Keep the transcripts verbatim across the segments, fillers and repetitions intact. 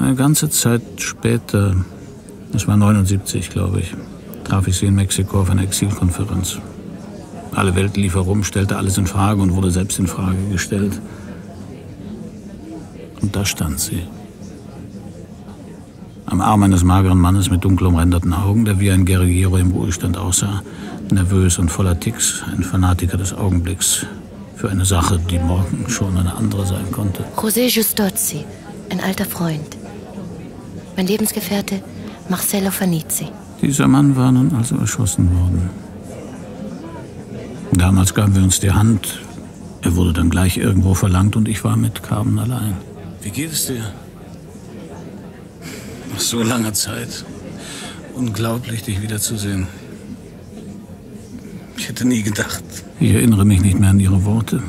Eine ganze Zeit später, das war neunundsiebzig, glaube ich, traf ich sie in Mexiko auf einer Exilkonferenz. Alle Welt lief herum, stellte alles in Frage und wurde selbst in Frage gestellt. Und da stand sie. Am Arm eines mageren Mannes mit dunkel umränderten Augen, der wie ein Guerillero im Ruhestand aussah, nervös und voller Ticks, ein Fanatiker des Augenblicks für eine Sache, die morgen schon eine andere sein konnte. José Justozzi, ein alter Freund. Mein Lebensgefährte Marcello Fanizzi. Dieser Mann war nun also erschossen worden. Damals gaben wir uns die Hand. Er wurde dann gleich irgendwo verlangt und ich war mit Carmen allein. Wie geht es dir? Nach so langer Zeit. Unglaublich, dich wiederzusehen. Ich hätte nie gedacht. Ich erinnere mich nicht mehr an ihre Worte.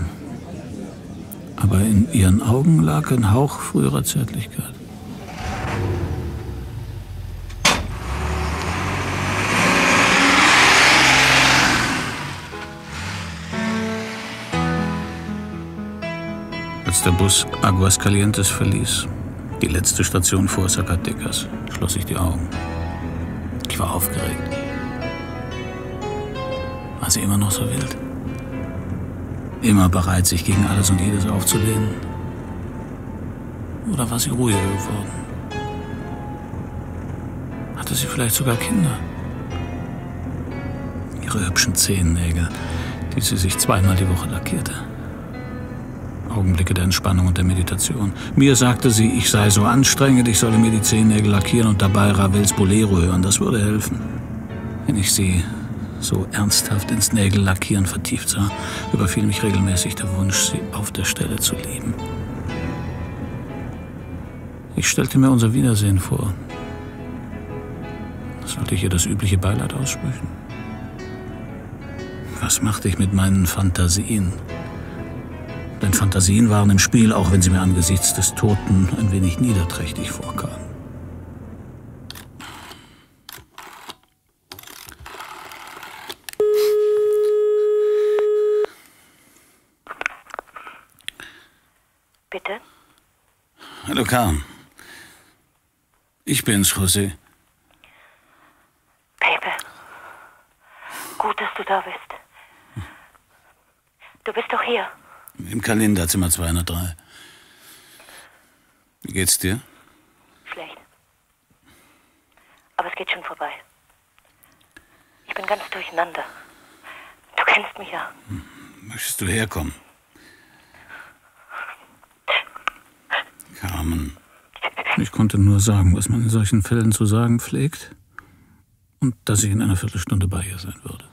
Aber in ihren Augen lag ein Hauch früherer Zärtlichkeit. Als der Bus Aguascalientes verließ, die letzte Station vor Zacatecas, schloss ich die Augen. Ich war aufgeregt. War sie immer noch so wild? Immer bereit, sich gegen alles und jedes aufzulehnen? Oder war sie ruhiger geworden? Hatte sie vielleicht sogar Kinder? Ihre hübschen Zehennägel, die sie sich zweimal die Woche lackierte. Augenblicke der Entspannung und der Meditation. Mir sagte sie, ich sei so anstrengend, ich solle mir die Zehennägel lackieren und dabei Ravels Bolero hören. Das würde helfen. Wenn ich sie so ernsthaft ins Nägellackieren vertieft sah, überfiel mich regelmäßig der Wunsch, sie auf der Stelle zu lieben. Ich stellte mir unser Wiedersehen vor. Sollte ich ihr das übliche Beileid aussprechen? Was machte ich mit meinen Fantasien? Denn Fantasien waren im Spiel, auch wenn sie mir angesichts des Toten ein wenig niederträchtig vorkamen. Bitte? Hallo, Karl. Ich bin's, José. Pepe. Gut, dass du da bist. Du bist doch hier. Im Kalender, Zimmer zweihundertdrei. Wie geht's dir? Schlecht. Aber es geht schon vorbei. Ich bin ganz durcheinander. Du kennst mich ja. Möchtest du herkommen? Carmen. Ich konnte nur sagen, was man in solchen Fällen zu sagen pflegt. Und dass ich in einer Viertelstunde bei ihr sein würde.